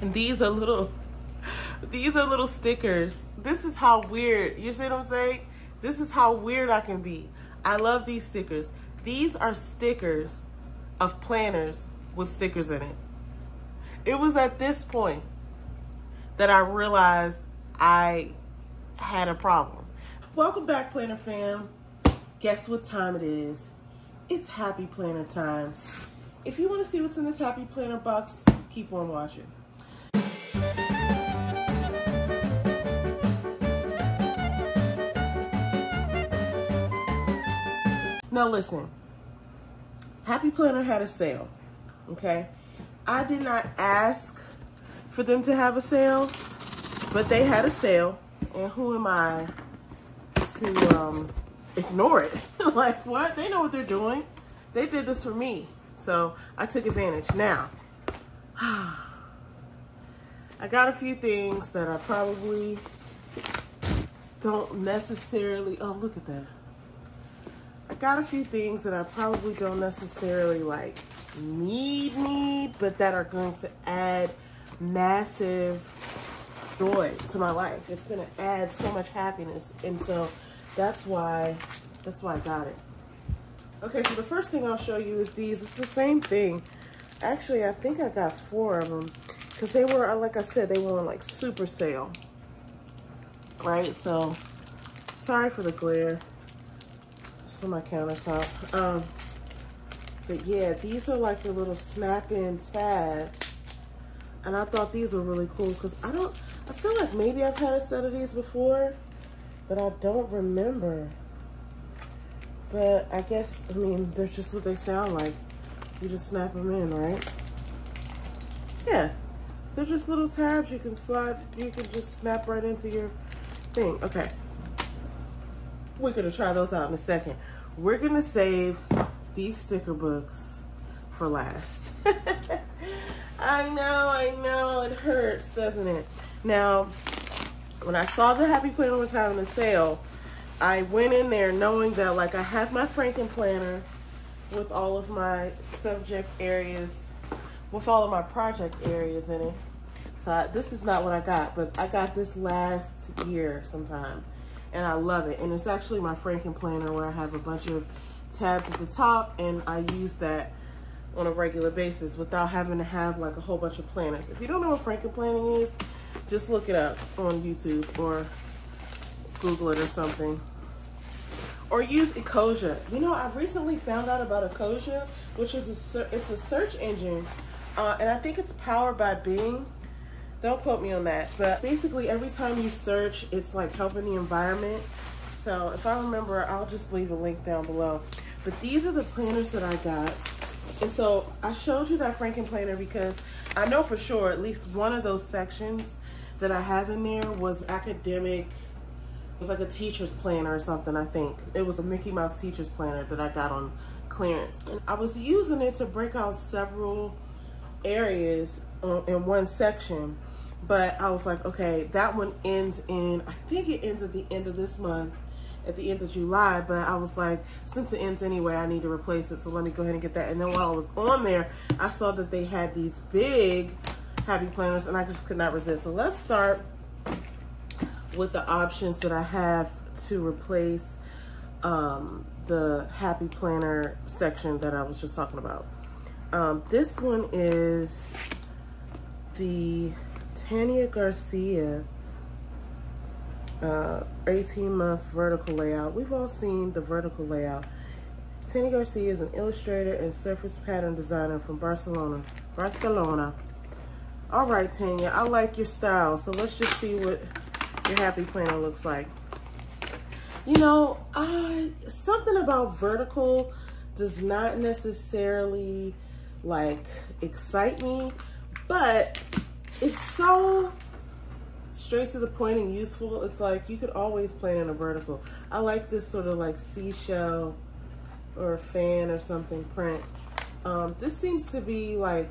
And these are little stickers. This is how weird, you see what I'm saying? This is how weird I can be. I love these stickers. These are stickers of planners with stickers in it. It was at this point that I realized I had a problem. Welcome back, planner fam. Guess what time it is? It's Happy Planner time. If you want to see what's in this Happy Planner box, keep on watching. Now listen, Happy Planner had a sale, okay? I did not ask for them to have a sale, but they had a sale, and who am I to ignore it? Like, what? They know what they're doing. They did this for me, so I took advantage. Now, I got a few things that I probably don't necessarily, oh, look at that. I got a few things that I probably don't necessarily like need, but that are going to add massive joy to my life. It's going to add so much happiness. And so that's why I got it. Okay. So the first thing I'll show you is these. It's the same thing. Actually, I think I got four of them because they were, like I said, they were on like super sale. Right. So sorry for the glare on my countertop, but yeah, these are like the little snap-in tabs, and I thought these were really cool because I feel like maybe I've had a set of these before, but I don't remember. But I guess, I mean, they're just what they sound like. You just snap them in, right? Yeah, they're just little tabs you can slide, you can just snap right into your thing. Okay, we're gonna try those out in a second. We're gonna save these sticker books for last. I know, it hurts, doesn't it? Now, when I saw the Happy Planner was having a sale, I went in there knowing that, like, I have my Frankenplanner with all of my subject areas, with all of my project areas in it. So this is not what I got, but I got this last year sometime. And I love it. And it's actually my Frankenplanner where I have a bunch of tabs at the top, and I use that on a regular basis without having to have like a whole bunch of planners. If you don't know what Frankenplanning is, just look it up on YouTube or Google it or something. Or use Ecosia. You know, I've recently found out about Ecosia, which is it's a search engine, and I think it's powered by Bing. Don't quote me on that, but basically every time you search, it's like helping the environment. So if I remember, I'll just leave a link down below. But these are the planners that I got. And so I showed you that Frankenplanner because I know for sure at least one of those sections that I have in there was academic, it was like a teacher's planner or something, I think. It was a Mickey Mouse teacher's planner that I got on clearance. And I was using it to break out several areas in one section. But I was like, okay, that one ends in, I think it ends at the end of this month, at the end of July. But I was like, since it ends anyway, I need to replace it. So let me go ahead and get that. And then while I was on there, I saw that they had these big Happy Planners, and I just could not resist. So let's start with the options that I have to replace the Happy Planner section that I was just talking about. This one is the Tania Garcia 18-month vertical layout. We've all seen the vertical layout. Tania Garcia is an illustrator and surface pattern designer from Barcelona. All right, Tania, I like your style. So let's just see what your Happy Planner looks like. You know, something about vertical does not necessarily like excite me, but it's so straight to the point and useful. It's like you could always plan in a vertical. I like this sort of like seashell or fan or something print. This seems to be like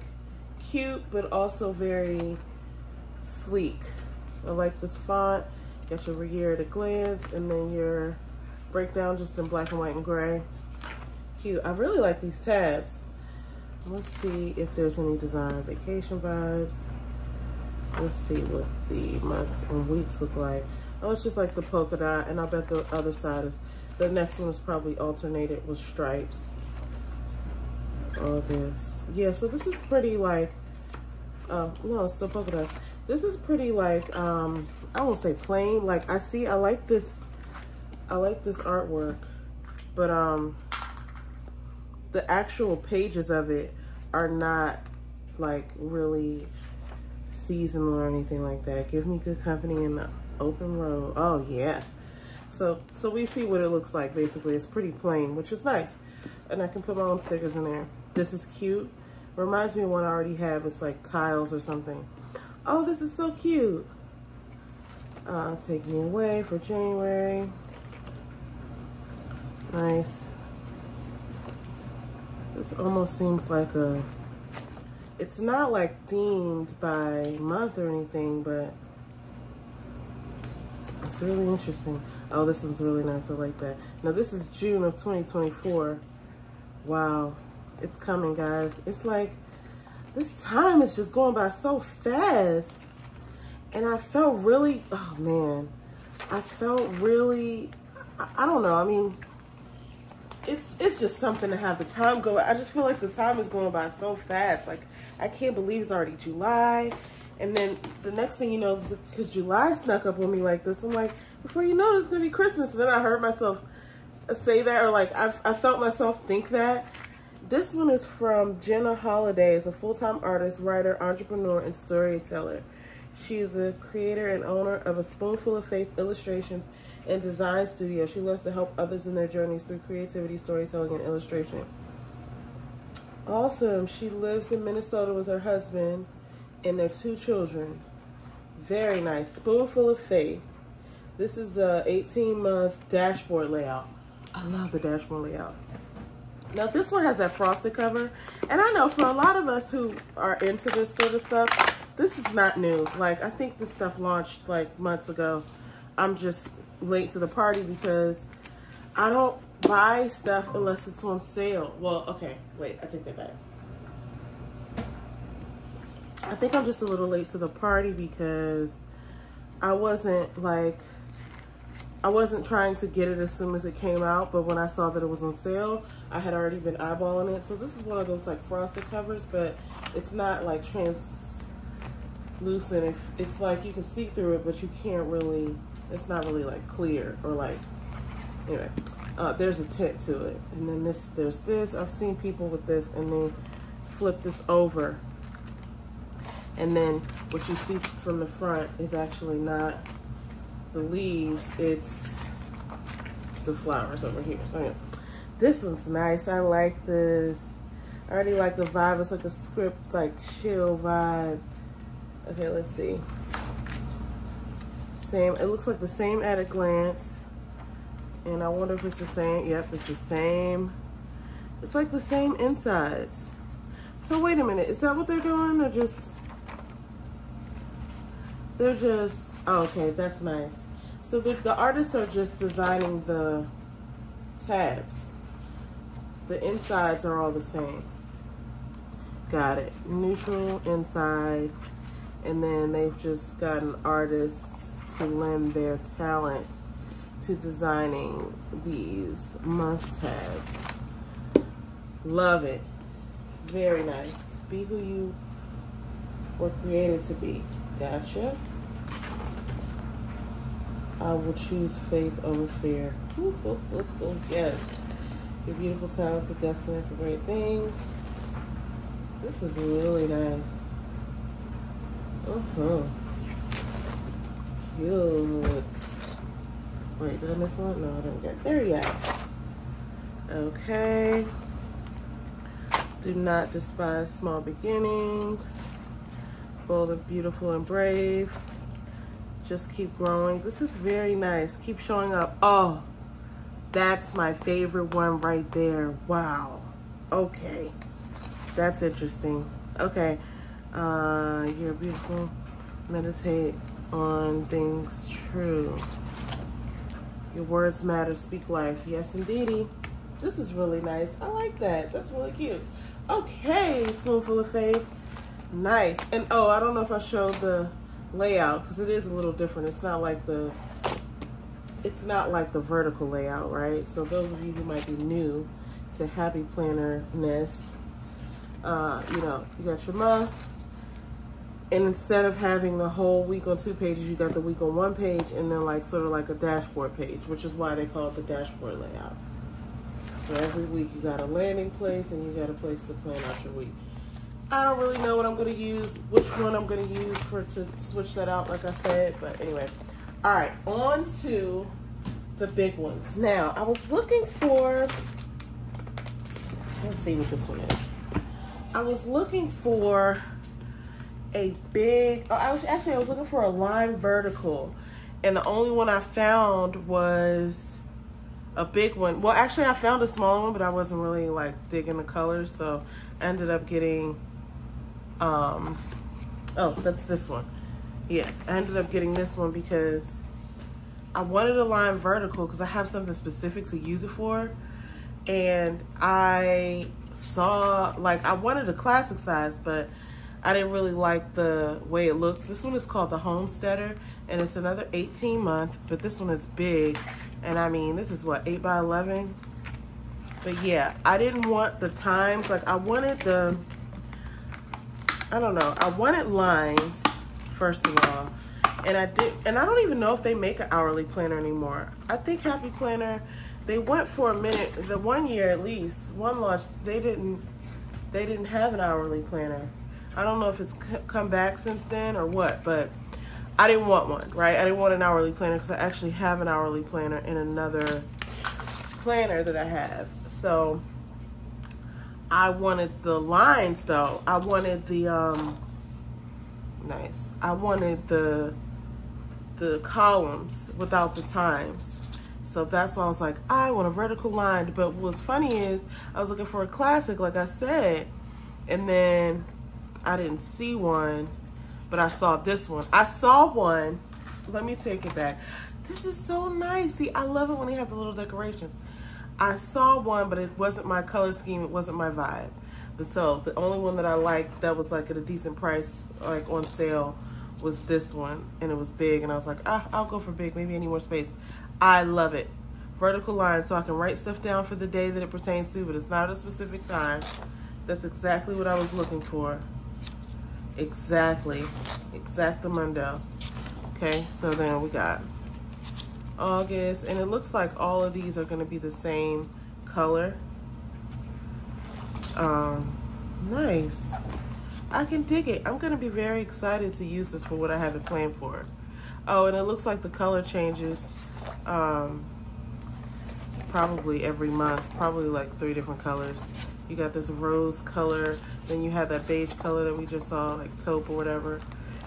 cute, but also very sleek. I like this font. Got your year at a glance and then your breakdown just in black and white and gray. Cute. I really like these tabs. Let's see if there's any design vacation vibes. Let's see what the months and weeks look like. Oh, it's just like the polka dot, and I bet the other side is, the next one is probably alternated with stripes. All this. Yeah, so this is pretty like, no, it's still polka dots. This is pretty like, I won't say plain, like I like this artwork, but the actual pages of it are not like really seasonal or anything like that. Give me good company in the open road. Oh yeah. So we see what it looks like basically. It's pretty plain, which is nice. And I can put my own stickers in there. This is cute. Reminds me of one I already have. It's like tiles or something. Oh, this is so cute. Take me away for January. Nice. This almost seems like a, it's not like themed by month or anything, but it's really interesting. Oh, this one's really nice. I like that. Now this is June of 2024. Wow. It's coming, guys. It's like, this time is just going by so fast. And I felt really, oh man, I felt really, I don't know. I mean, it's just something to have the time go. I just feel like the time is going by so fast. Like, I can't believe it's already July. And then the next thing you know, because July snuck up on me like this, I'm like, before you know it, it's going to be Christmas. And then I heard myself say that, or like, I felt myself think that. This one is from Jenna Holliday. Is a full-time artist, writer, entrepreneur, and storyteller. She is the creator and owner of a Spoonful of Faith illustrations and design studio. She loves to help others in their journeys through creativity, storytelling, and illustration. Awesome. She lives in Minnesota with her husband and their 2 children. Very nice. Spoonful of Faith. This is a 18-month dashboard layout. I love the dashboard layout. Now this one has that frosted cover. And I know for a lot of us who are into this sort of stuff, this is not new. Like, I think this stuff launched like months ago. I'm just late to the party because I don't buy stuff unless it's on sale. Well, okay, wait, I take that back. I think I'm just a little late to the party because I wasn't trying to get it as soon as it came out, but when I saw that it was on sale, I had already been eyeballing it. So this is one of those like frosted covers, but it's not like translucent. It's like you can see through it, but you can't really, it's not really like clear or like, anyway, there's a tint to it. And then this, there's this, I've seen people with this and they flip this over. And then what you see from the front is actually not the leaves, it's the flowers over here. So yeah, this one's nice. I like this. I already like the vibe. It's like a script, like chill vibe. Okay, let's see. Same, it looks like the same at a glance. And I wonder if it's the same. Yep, it's the same. It's like the same insides. So wait a minute, is that what they're doing, or just they're just, oh, okay, that's nice. So the artists are just designing the tabs. The insides are all the same. Got it. Neutral, inside, and then they've just gotten artists to lend their talent to designing these month tabs. Love it. Very nice. Be who you were created to be. Gotcha. I will choose faith over fear. Ooh, ooh, ooh, ooh. Yes. Your beautiful, talented, destined for great things. This is really nice. Uh-huh. Cute. Wait, did I miss one? No, I didn't get it. There you go. Okay. Do not despise small beginnings. Bold and beautiful and brave. Just keep growing. This is very nice. Keep showing up. Oh, that's my favorite one right there. Wow. Okay. That's interesting. Okay. You're beautiful. Meditate on things true. Your words matter. Speak life. Yes, indeedy. This is really nice. I like that. That's really cute. Okay. Spoonful of Faith. Nice. And oh, I don't know if I showed the layout, because it is a little different. It's not like the vertical layout, right? So those of you who might be new to Happy Planner-ness, you know, you got your month, and instead of having the whole week on two pages, you got the week on one page, and then like sort of like a dashboard page, which is why they call it the dashboard layout. So every week you got a landing place and you got a place to plan out your week. I don't really know what I'm going to use, which one I'm going to use to switch that out, like I said, but anyway. All right, on to the big ones. Now, I was looking for, let's see what this one is. I was looking for a big, oh, I was looking for a line vertical, and the only one I found was a big one. Well, actually, I found a smaller one, but I wasn't really like digging the colors, so I ended up getting, oh, that's this one. Yeah, I ended up getting this one because I wanted a line vertical because I have something specific to use it for. And I saw, like, I wanted a classic size, but I didn't really like the way it looked. This one is called the Homesteader, and it's another 18-month, but this one is big. And I mean, this is what, 8 by 11? But yeah, I didn't want the times. Like, I wanted the, I don't know, I wanted lines. First of all, and I don't even know if they make an hourly planner anymore. I think Happy Planner, they went for a minute, the one year at least, one launch, they didn't have an hourly planner. I don't know if it's come back since then or what, but I didn't want one, right? I didn't want an hourly planner because I actually have an hourly planner in another planner that I have. So I wanted the lines though. I wanted the, nice. I wanted the columns without the times. So that's why I was like, I want a vertical line. But what's funny is I was looking for a classic, like I said, and then I didn't see one, but I saw this one. I saw one. Let me take it back. This is so nice. See, I love it when they have the little decorations. I saw one, but it wasn't my color scheme. It wasn't my vibe. So the only one that I liked that was like at a decent price, like on sale, was this one, and it was big, and I was like, ah, I'll go for big, maybe I need more space. I love it. Vertical line, so I can write stuff down for the day that it pertains to, but it's not at a specific time. That's exactly what I was looking for. Exactly. Exactamundo. Okay, so then we got August, and it looks like all of these are gonna be the same color. Nice. I can dig it. I'm gonna be very excited to use this for what I haven't planned for. Oh, and it looks like the color changes probably every month, probably like 3 different colors. You got this rose color, then you had that beige color that we just saw, like taupe or whatever,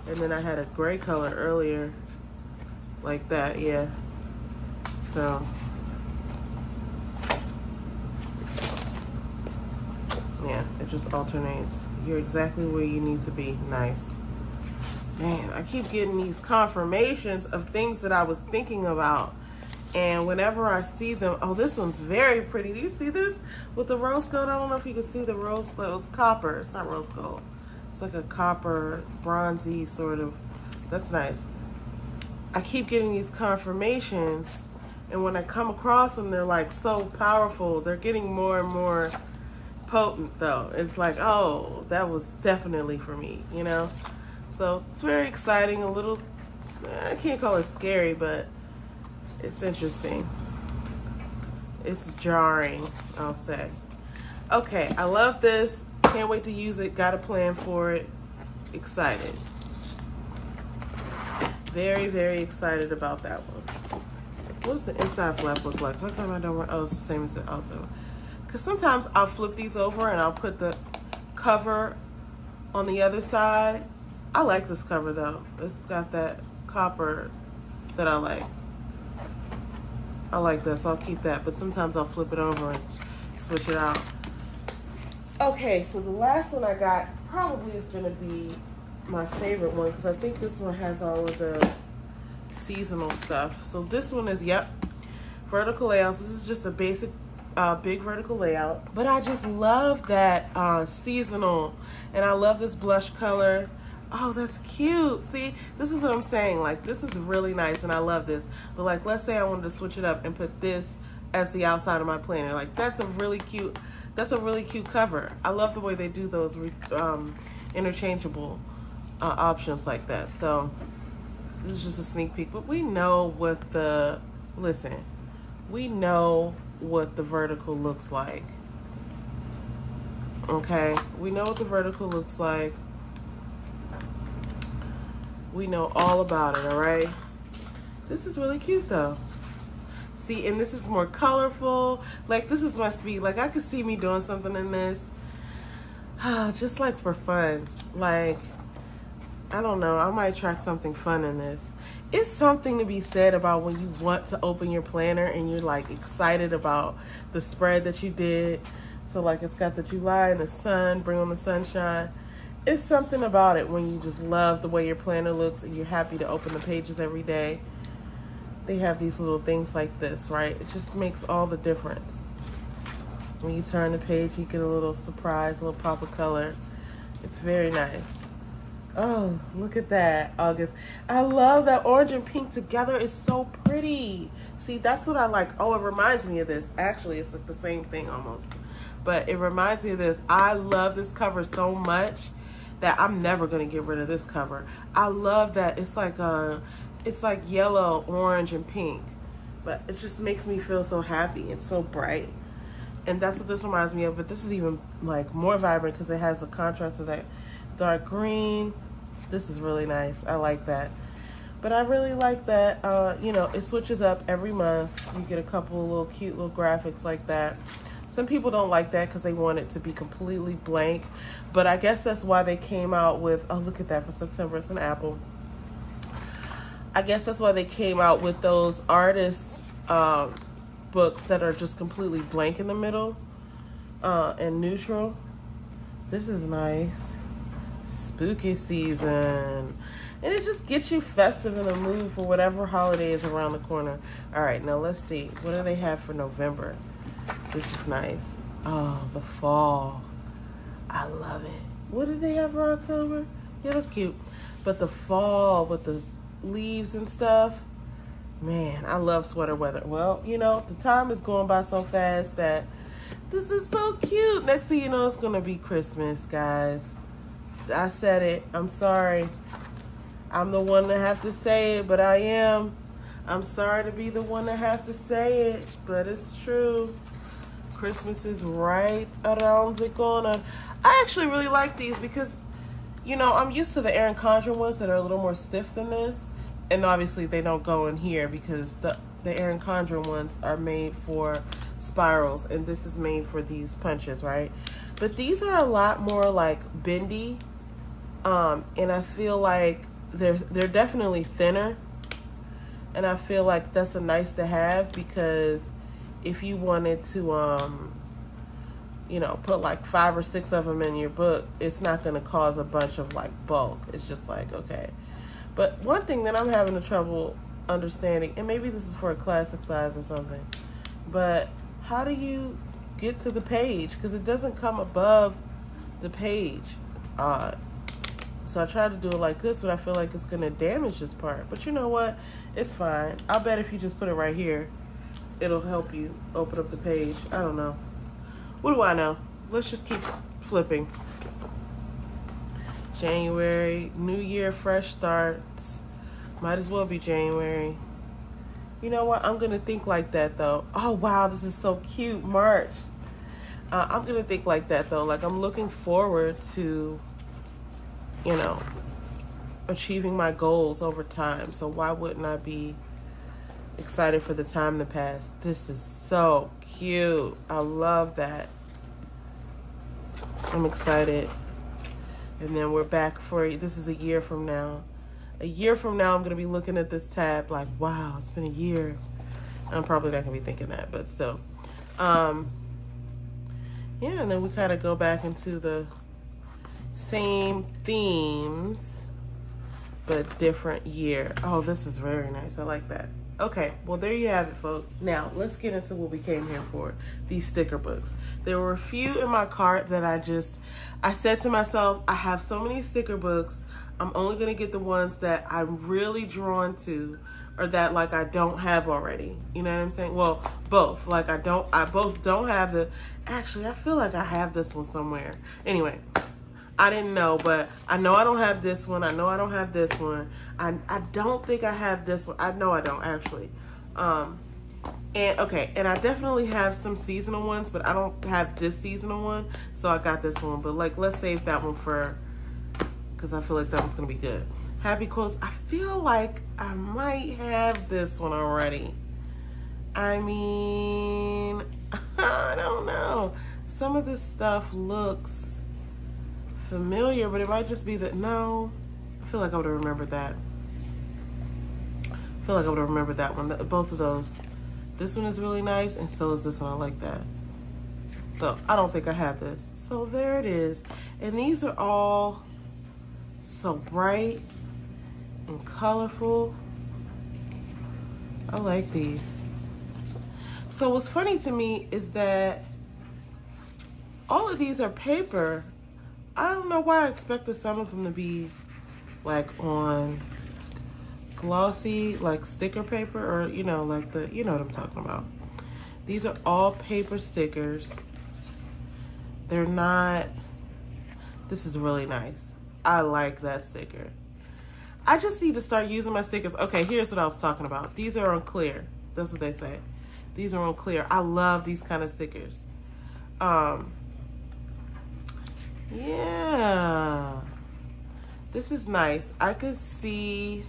and then I had a gray color earlier like that. Yeah, so yeah, it just alternates. You're exactly where you need to be. Nice. Man, I keep getting these confirmations of things that I was thinking about. And whenever I see them, oh, this one's very pretty. Do you see this with the rose gold? I don't know if you can see the rose gold. It's copper. It's not rose gold. It's like a copper, bronzy sort of. That's nice. I keep getting these confirmations. And when I come across them, they're like so powerful. They're getting more and more potent though. It's like, oh, that was definitely for me, you know? So it's very exciting, a little, I can't call it scary, but it's interesting. It's jarring, I'll say. Okay, I love this. Can't wait to use it. Got a plan for it. Excited. Very, very excited about that one. What does the inside flap look like? How come I don't want, oh, it's the same as it also. Because sometimes I'll flip these over and I'll put the cover on the other side. I like this cover though. It's got that copper that I like. I like that, so I'll keep that. But sometimes I'll flip it over and switch it out. Okay, so the last one I got probably is going to be my favorite one because I think this one has all of the seasonal stuff. So this one is, yep, vertical layouts. This is just a basic big vertical layout, but I just love that seasonal, and I love this blush color. Oh, that's cute. See, this is what I'm saying. Like, this is really nice and I love this. But like, let's say I wanted to switch it up and put this as the outside of my planner. Like, that's a really cute cover. I love the way they do those interchangeable options like that. So this is just a sneak peek, but we know what the, listen, we know what the vertical looks like. Okay, we know what the vertical looks like. We know all about it, all right? This is really cute though. See, and this is more colorful. Like, this is my speed. Like, I could see me doing something in this. Just like for fun. Like, I don't know, I might track something fun in this. It's something to be said about when you want to open your planner and you're like excited about the spread that you did. So like, it's got the July and the sun, bring on the sunshine. It's something about it when you just love the way your planner looks and you're happy to open the pages every day. They have these little things like this, right? It just makes all the difference. When you turn the page, you get a little surprise, a little pop of color. It's very nice. Oh, look at that, August. I love that orange and pink together. It's so pretty. See, that's what I like. Oh, it reminds me of this. Actually, it's like the same thing almost. But it reminds me of this. I love this cover so much that I'm never gonna get rid of this cover. I love that it's like yellow, orange, and pink. But it just makes me feel so happy and so bright. And that's what this reminds me of, but this is even like more vibrant because it has the contrast of that dark green. This is really nice, I like that. But I really like that, you know, it switches up every month. You get a couple of little cute little graphics like that. Some people don't like that because they want it to be completely blank, but I guess that's why they came out with, oh, look at that, for September, it's an apple. I guess that's why they came out with those artists' books that are just completely blank in the middle and neutral. This is nice. Spooky season. And it just gets you festive in the mood for whatever holiday is around the corner. All right, now let's see. What do they have for November? This is nice. Oh, the fall. I love it. What do they have for October? Yeah, that's cute. But the fall with the leaves and stuff, man, I love sweater weather. Well, you know, the time is going by so fast that this is so cute. Next thing you know, it's gonna be Christmas, guys. I said it. I'm sorry. I'm the one that have to say it, but I am. I'm sorry to be the one that have to say it, but it's true. Christmas is right around the corner. I actually really like these because, you know, I'm used to the Erin Condren ones that are a little more stiff than this. And obviously they don't go in here because the Erin Condren ones are made for spirals and this is made for these punches, right? But these are a lot more like bendy. And I feel like they're definitely thinner. And I feel like that's a nice to have because if you wanted to, you know, put like 5 or 6 of them in your book, it's not going to cause a bunch of like bulk. It's just like, okay. But one thing that I'm having trouble understanding, and maybe this is for a classic size or something, but how do you get to the page? Because it doesn't come above the page. It's odd. So I tried to do it like this, but I feel like it's going to damage this part. But you know what? It's fine. I'll bet if you just put it right here, it'll help you open up the page. I don't know. What do I know? Let's just keep flipping. January, new year, fresh starts. Might as well be January. You know what? I'm going to think like that, though. Oh, wow, this is so cute. March. I'm going to think like that, though. Like, I'm looking forward to, you know, achieving my goals over time. So why wouldn't I be excited for the time to pass? This is so cute. I love that. I'm excited. And then we're back for, this is a year from now. A year from now, I'm gonna be looking at this tab like, wow, it's been a year. I'm probably not gonna be thinking that, but still. Yeah, and then we kind of go back into the same themes, but different year. Oh, this is very nice. I like that. Okay, well, there you have it, folks. Now, let's get into what we came here for, these sticker books. There were a few in my cart that I said to myself, I have so many sticker books, I'm only gonna get the ones that I'm really drawn to, or that like I don't have already. You know what I'm saying? Well, both. Like I both don't have the, actually I feel like I have this one somewhere. Anyway, I didn't know, but I know I don't have this one. I know I don't have this one. I don't think I have this one. I know I don't actually. And okay, and I definitely have some seasonal ones, but I don't have this seasonal one, so I got this one. But like, let's save that one for, because I feel like that one's gonna be good. Happy quotes. I feel like I might have this one already. I mean, I don't know. Some of this stuff looks familiar, but it might just be that, no. I feel like I would have remembered that. I feel like I would have remembered that one, both of those. This one is really nice, and so is this one. I like that. So I don't think I have this. So there it is. And these are all so bright and colorful. I like these. So what's funny to me is that all of these are paper. I don't know why I expected some of them to be like on glossy, like sticker paper, or you know, like the, you know what I'm talking about. These are all paper stickers. They're not, this is really nice. I like that sticker. I just need to start using my stickers. Okay, here's what I was talking about. These are on clear. That's what they say. These are on clear. I love these kind of stickers. Yeah, this is nice. I could see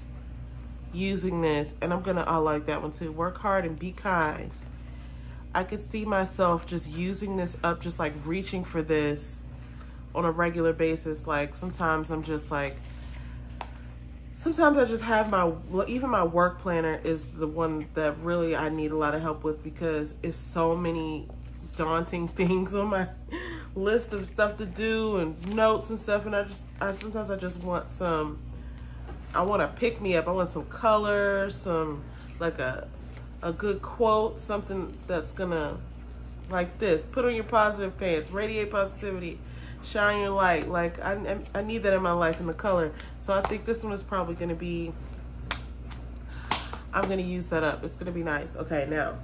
using this, and I like that one too. Work hard and be kind. I could see myself just using this up, just like reaching for this on a regular basis. Like sometimes I'm just like, sometimes I just have my, even my work planner is the one that really I need a lot of help with, because it's so many daunting things on my list of stuff to do and notes and stuff, and sometimes I just want some, I want to pick me up. I want some color, some, like a good quote, something that's gonna, like this, put on your positive pants, radiate positivity, shine your light. Like I need that in my life, in the color. So I think this one is probably gonna be, I'm gonna use that up. It's gonna be nice. Okay, now,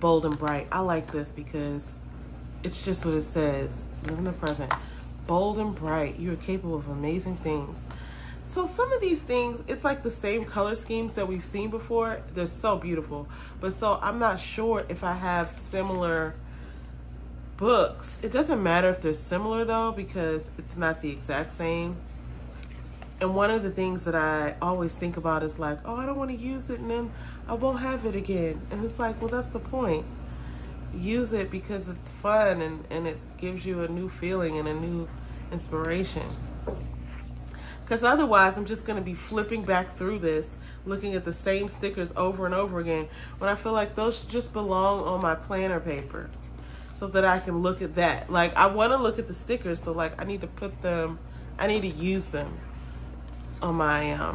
bold and bright. I like this because it's just what it says, live in the present. Bold and bright, you are capable of amazing things. So some of these things, it's like the same color schemes that we've seen before. They're so beautiful. But so I'm not sure if I have similar books. It doesn't matter if they're similar though, because it's not the exact same. And one of the things that I always think about is like, oh, I don't want to use it and then I won't have it again. And it's like, well, that's the point. Use it because it's fun, and it gives you a new feeling and a new inspiration. Because otherwise I'm just going to be flipping back through this, looking at the same stickers over and over again, when I feel like those just belong on my planner paper, so that I can look at that. Like I want to look at the stickers, so like I need to put them, I need to use them on my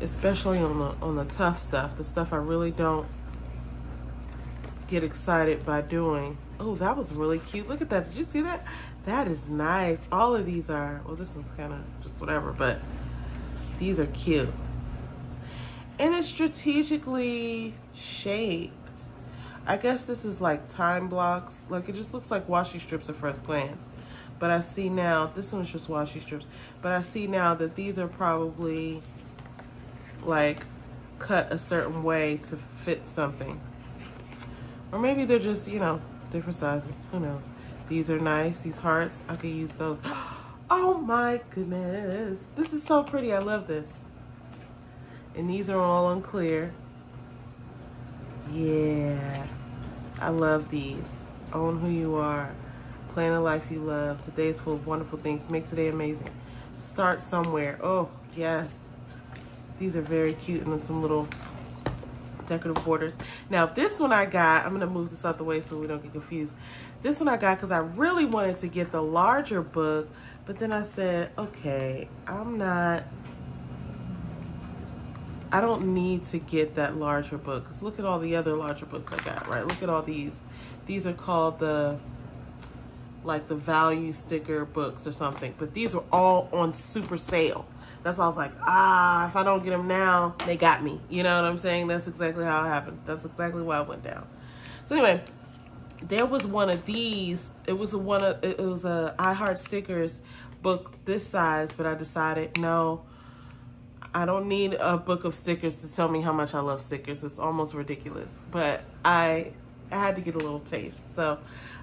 especially on the tough stuff, the stuff I really don't get excited by doing. Oh, that was really cute. Look at that. Did you see that? That is nice. All of these are, well, this one's kind of just whatever, but these are cute. And it's strategically shaped. I guess this is like time blocks. Like it just looks like washi strips at first glance. But I see now, this one's just washi strips. But I see now that these are probably like cut a certain way to fit something. Or maybe they're just, you know, different sizes. Who knows? These are nice. These hearts, I could use those. Oh my goodness. This is so pretty. I love this. And these are all on clear. Yeah. I love these. Own who you are. Plan a life you love. Today is full of wonderful things. Make today amazing. Start somewhere. Oh, yes. These are very cute. And then some little decorative borders. Now this one I got, I'm gonna move this out the way so we don't get confused. This one I got because I really wanted to get the larger book, but then I said, okay, I don't need to get that larger book, because look at all the other larger books I got, right? Look at all these. These are called the like the value sticker books or something, but these were all on super sale. That's why I was like, ah, if I don't get them now, they got me. You know what I'm saying? That's exactly how it happened. That's exactly why it went down. So anyway, there was one of these. It was a I Heart Stickers book this size, but I decided, no, I don't need a book of stickers to tell me how much I love stickers. It's almost ridiculous, but I had to get a little taste. So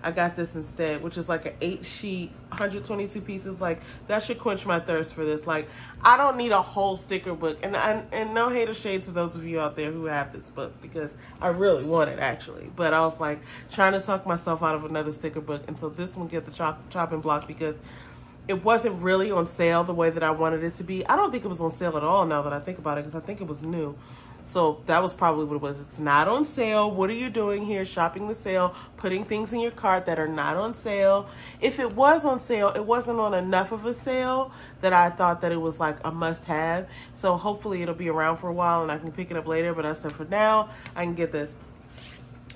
I got this instead, which is like an 8-sheet, 122 pieces. Like, that should quench my thirst for this. Like, I don't need a whole sticker book. And no hate or shade to those of you out there who have this book, because I really want it, actually. But I was like trying to talk myself out of another sticker book. And so this one get the chopping block, because it wasn't really on sale the way that I wanted it to be. I don't think it was on sale at all now that I think about it, because I think it was new. So that was probably what it was. It's not on sale. What are you doing here? Shopping the sale, putting things in your cart that are not on sale. If it was on sale, it wasn't on enough of a sale that I thought that it was like a must have. So hopefully it'll be around for a while and I can pick it up later. But I said for now, I can get this.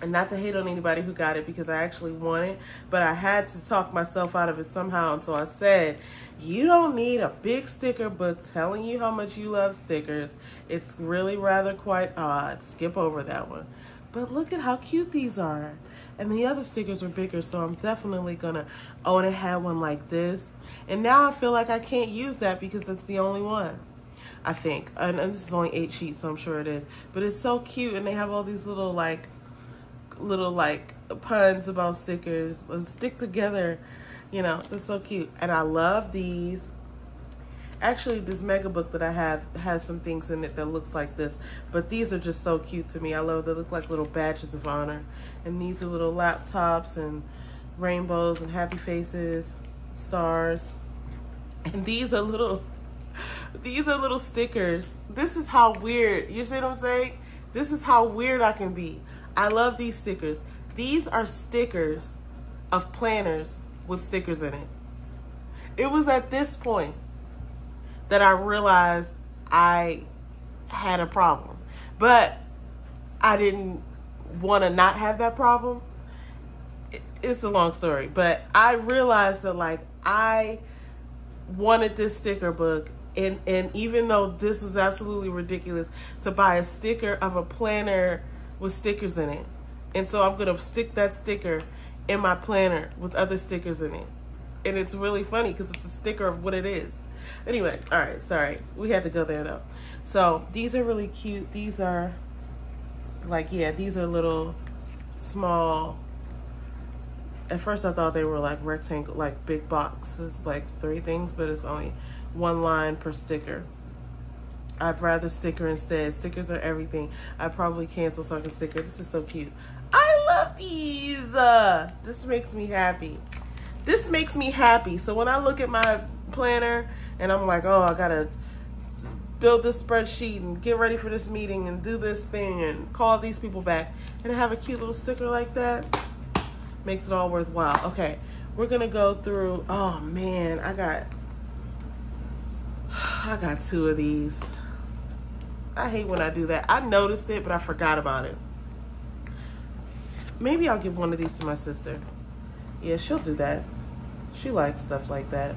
And not to hate on anybody who got it, because I actually want it, but I had to talk myself out of it somehow. And so I said, you don't need a big sticker book telling you how much you love stickers. It's really rather quite odd. Skip over that one. But look at how cute these are. And the other stickers were bigger, so I'm definitely gonna, oh, and it had one like this. And now I feel like I can't use that because that's the only one, I think. And this is only 8 sheets, so I'm sure it is. But it's so cute, and they have all these little puns about stickers. Let's stick together, you know. That's so cute. And I love these. Actually, this mega book that I have has some things in it that looks like this, but these are just so cute to me. I love, they look like little badges of honor, and these are little laptops and rainbows and happy faces, stars, and these are little stickers. This is how weird, you see what I'm saying? This is how weird I can be. I love these stickers. These are stickers of planners with stickers in it. It was at this point that I realized I had a problem, but I didn't want to not have that problem. It's a long story, but I realized that, like, I wanted this sticker book. And even though this was absolutely ridiculous, to buy a sticker of a planner with stickers in it. And so I'm gonna stick that sticker in my planner with other stickers in it. And it's really funny because it's a sticker of what it is. Anyway, all right, sorry. We had to go there though. So these are really cute. These are like, yeah, these are little small. At first I thought they were like rectangle, like big boxes, like 3 things, but it's only 1 line per sticker. I'd rather sticker instead. Stickers are everything. I probably cancel so I can sticker. This is so cute. I love these. This makes me happy. This makes me happy. So when I look at my planner and I'm like, oh, I gotta build this spreadsheet and get ready for this meeting and do this thing and call these people back, and I have a cute little sticker like that, makes it all worthwhile. Okay, we're gonna go through. Oh man, I got 2 of these. I hate when I do that. I noticed it, but I forgot about it. Maybe I'll give 1 of these to my sister. Yeah, she'll do that. She likes stuff like that.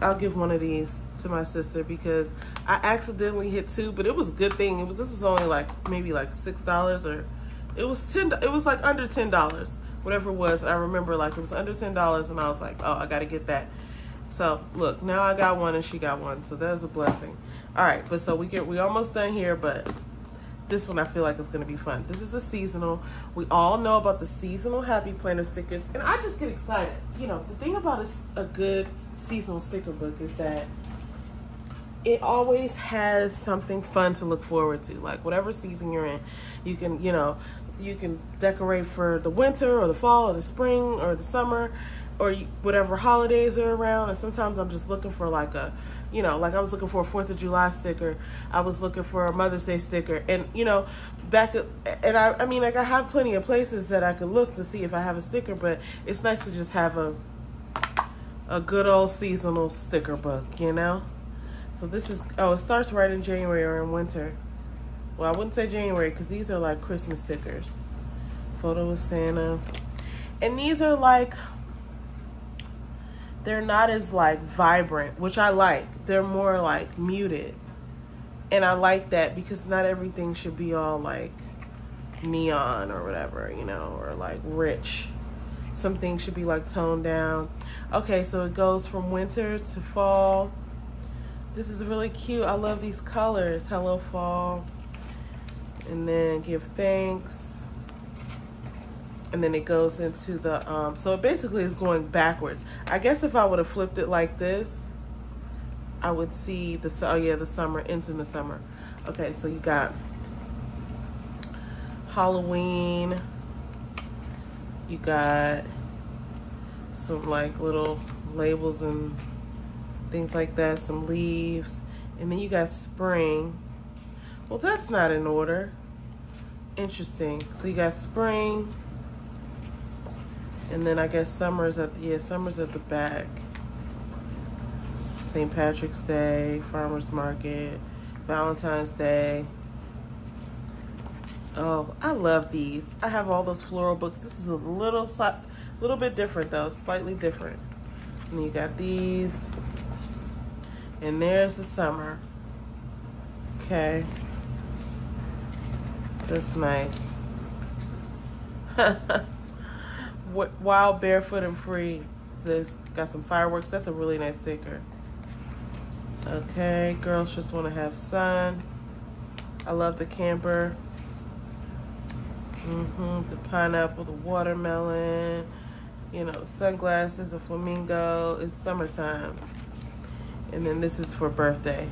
I'll give 1 of these to my sister because I accidentally hit 2, but it was a good thing. This was only like maybe like $6, or it was 10. It was like under $10, whatever it was. I remember like it was under $10, and I was like, oh, I gotta get that. So look, now I got 1 and she got 1, so that is a blessing. All right, but so we're almost done here, but this one I feel like is going to be fun. This is a seasonal. We all know about the seasonal Happy Planner stickers, and I just get excited. You know, the thing about a good seasonal sticker book is that it always has something fun to look forward to. Like whatever season you're in, you can, you know, you can decorate for the winter or the fall or the spring or the summer, or whatever holidays are around. And sometimes I'm just looking for like a, you know, like I was looking for a 4th of July sticker. I was looking for a Mother's Day sticker. And, you know, I mean, like I have plenty of places that I could look to see if I have a sticker, but it's nice to just have a good old seasonal sticker book, you know? So this is, oh, it starts right in January or in winter. Well, I wouldn't say January because these are like Christmas stickers. Photo with Santa. And these are like, they're not as like vibrant, which I like. They're more like muted. And I like that because not everything should be all like neon or whatever, you know, or like rich. Some things should be like toned down. Okay, so it goes from winter to fall. This is really cute. I love these colors. Hello, fall. And then give thanks. And then it goes into the, so it basically is going backwards. I guess if I would have flipped it like this, I would see the, oh yeah, the summer, into the summer. Okay, so you got Halloween. You got some like little labels and things like that, some leaves. And then you got spring. Well, that's not in order. Interesting. So you got spring. And then I guess summer's at the, yeah, summer's at the back. St. Patrick's Day, Farmer's Market, Valentine's Day. Oh, I love these. I have all those floral books. This is a little bit different though, slightly different. And you got these. And there's the summer. Okay. That's nice. Wild, barefoot, and free. There's got some fireworks. That's a really nice sticker. Okay, girls just want to have sun. I love the camper. The pineapple, the watermelon, you know, sunglasses, a flamingo. It's summertime. And then this is for birthday.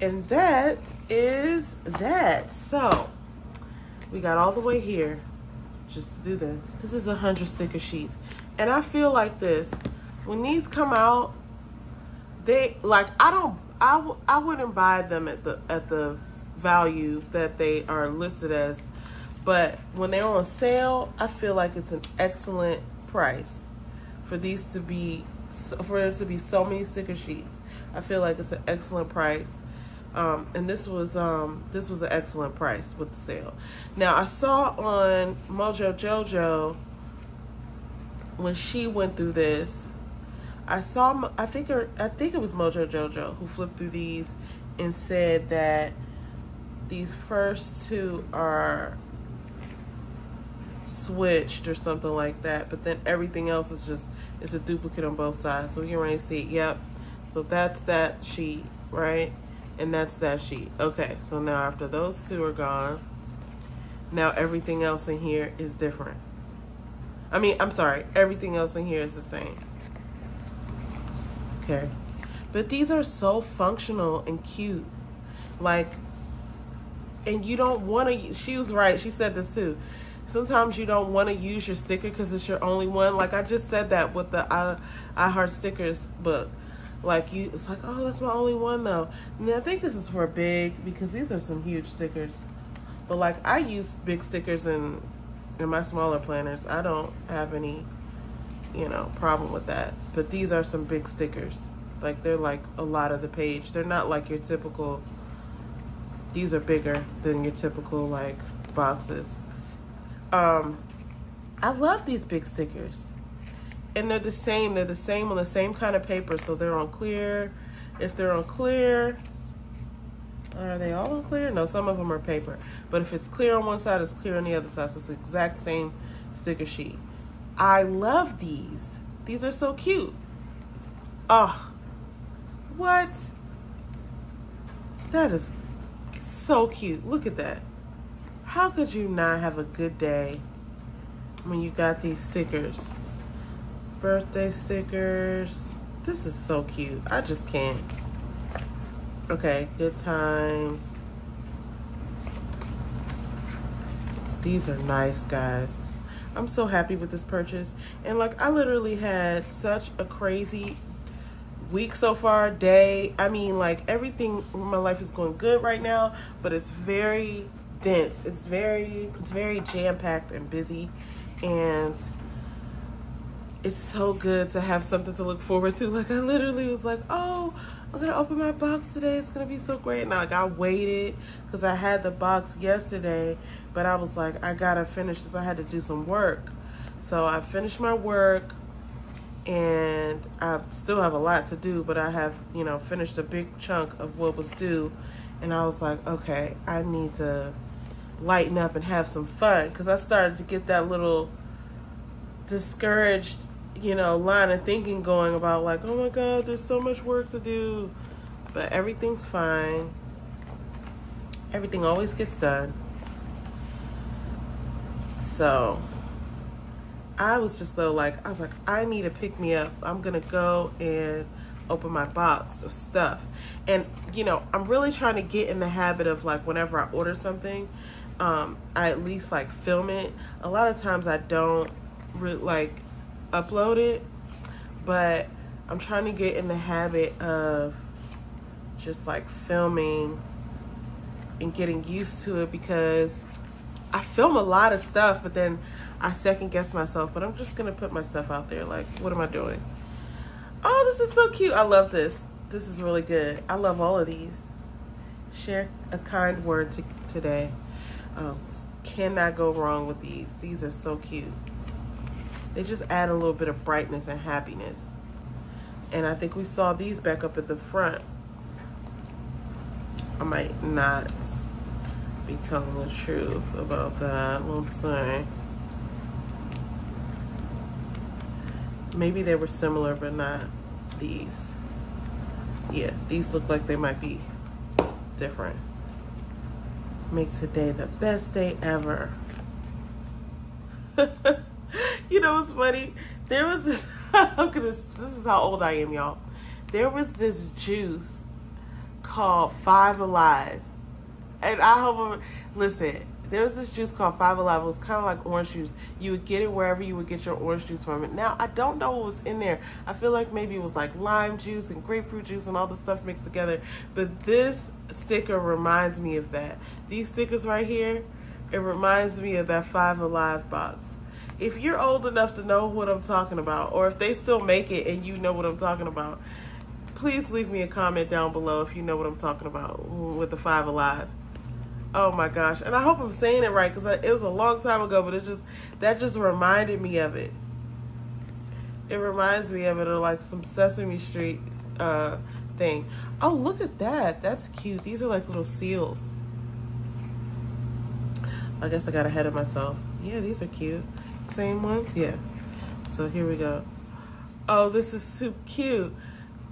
And that is that. So we got all the way here just to do this. This is 100 sticker sheets. And I feel like this, when these come out, they like, I wouldn't buy them at the value that they are listed as, but when they're on sale, I feel like it's an excellent price for these to be, for there to be so many sticker sheets. I feel like it's an excellent price. And this was an excellent price with the sale. Now I saw on Mojo Jojo, when she went through this, I saw, I think it was Mojo Jojo who flipped through these and said that these first two are switched or something like that, but then everything else is just, it's a duplicate on both sides. So we can already see it. Yep. So that's that sheet, right? And that's that sheet. Okay, so now after those two are gone, now everything else in here is different. I mean, I'm sorry, everything else in here is the same. Okay. But these are so functional and cute. Like, and you don't want to, she was right, she said this too. Sometimes you don't want to use your sticker because it's your only one. Like I just said that with the I Heart Stickers book. Like you, it's like, oh, that's my only one though. And I think this is for big, because these are some huge stickers. But like I use big stickers in my smaller planners. I don't have any, you know, problem with that. But these are some big stickers. Like they're like a lot of the page. They're not like your typical, these are bigger than your typical like boxes. I love these big stickers. And they're the same on the same kind of paper. So they're on clear. If they're on clear, are they all on clear? No, some of them are paper. But if it's clear on one side, it's clear on the other side. So it's the exact same sticker sheet. I love these. These are so cute. Oh, what? That is so cute. Look at that. How could you not have a good day when you got these stickers? Birthday stickers. This is so cute. I just can't. Okay, good times. These are nice, guys. I'm so happy with this purchase. And like, I literally had such a crazy week so far, day. I mean, like everything, my life is going good right now, but it's very dense. It's very jam-packed and busy, and it's so good to have something to look forward to. Like I literally was like, oh, I'm gonna open my box today. It's gonna be so great. And like I waited because I had the box yesterday, but I was like, I gotta finish this. I had to do some work. So I finished my work and I still have a lot to do, but I have, you know, finished a big chunk of what was due. And I was like, okay, I need to lighten up and have some fun, because I started to get that little discouraged, you know, line of thinking going about like, oh my God, there's so much work to do, but everything's fine. Everything always gets done. So I was just though like, I was like, I need a pick me up. I'm gonna go and open my box of stuff. And you know, I'm really trying to get in the habit of like, whenever I order something, I at least like film it. A lot of times I don't like upload it, but I'm trying to get in the habit of just like filming and getting used to it, because I film a lot of stuff, but then I second guess myself. But I'm just gonna put my stuff out there, like, what am I doing? Oh, this is so cute. I love this. This is really good. I love all of these. Share a kind word today. Cannot go wrong with these. These are so cute. They just add a little bit of brightness and happiness. And I think we saw these back up at the front. I might not be telling the truth about that. I'm sorry. Maybe they were similar, but not these. Yeah, these look like they might be different. Make today the best day ever. You know what's funny? There was this, this is how old I am, y'all. There was this juice called Five Alive. And I hope, listen, there was this juice called Five Alive. It was kind of like orange juice. You would get it wherever you would get your orange juice from. And now, I don't know what was in there. I feel like maybe it was like lime juice and grapefruit juice and all the stuff mixed together. But this sticker reminds me of that. These stickers right here, it reminds me of that Five Alive box. If you're old enough to know what I'm talking about, or if they still make it and you know what I'm talking about, please leave me a comment down below if you know what I'm talking about with the Five Alive. Oh my gosh. And I hope I'm saying it right, because it was a long time ago, but that just reminded me of it. It reminds me of it, or like some Sesame Street thing. Oh, look at that. That's cute. These are like little seals. I guess I got ahead of myself. Yeah, these are cute. Same ones? Yeah. So here we go. Oh, this is so cute.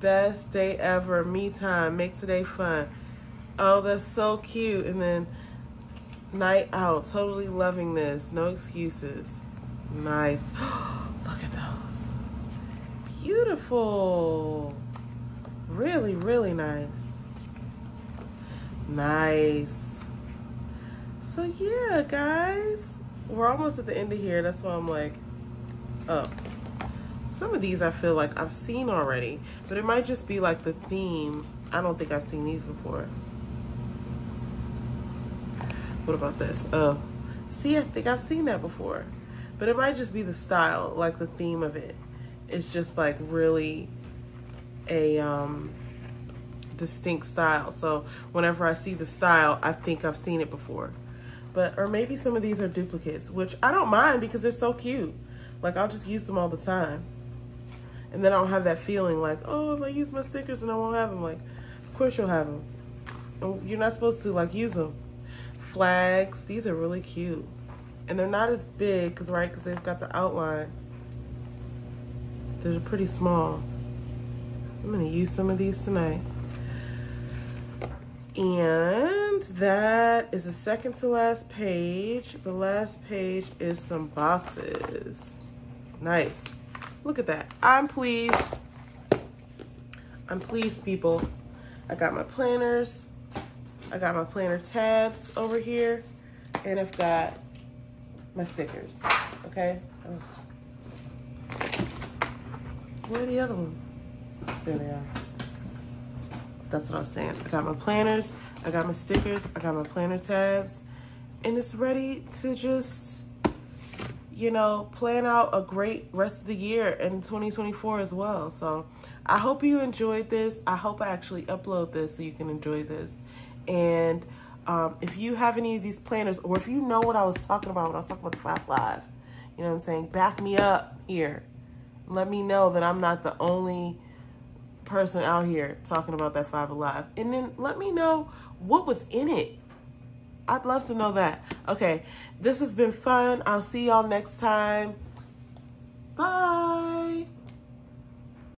Best day ever. Me time. Make today fun. Oh, that's so cute. And then night out. Totally loving this. No excuses. Nice. Look at those. Beautiful. Really, really nice. Nice. So yeah, guys. We're almost at the end of here. That's why I'm like, oh. Some of these I feel like I've seen already, but it might just be like the theme. I don't think I've seen these before. What about this? Oh, see, I think I've seen that before, but it might just be the style, like the theme of it. It's just like really a distinct style. So whenever I see the style, I think I've seen it before. But, or maybe some of these are duplicates, which I don't mind because they're so cute. Like, I'll just use them all the time. And then I don't have that feeling like, oh, if I use my stickers and I won't have them. Like, of course you'll have them. And you're not supposed to, like, use them. Flags, these are really cute. And they're not as big, cause, right, because they've got the outline. They're pretty small. I'm going to use some of these tonight. And that is the second to last page. The last page is some boxes. Nice. Look at that. I'm pleased. I'm pleased, people. I got my planners. I got my planner tabs over here. And I've got my stickers. Okay? Where are the other ones? There they are. That's what I was saying. I got my planners, I got my stickers, I got my planner tabs, and it's ready to just, you know, plan out a great rest of the year and 2024 as well. So I hope you enjoyed this. I hope I actually upload this so you can enjoy this. And if you have any of these planners, or if you know what I was talking about when I was talking about the Five Live, You know what I'm saying? Back me up here. Let me know that I'm not the only person out here talking about that Five Alive. And then let me know what was in it. I'd love to know that. Okay, this has been fun. I'll see y'all next time. Bye.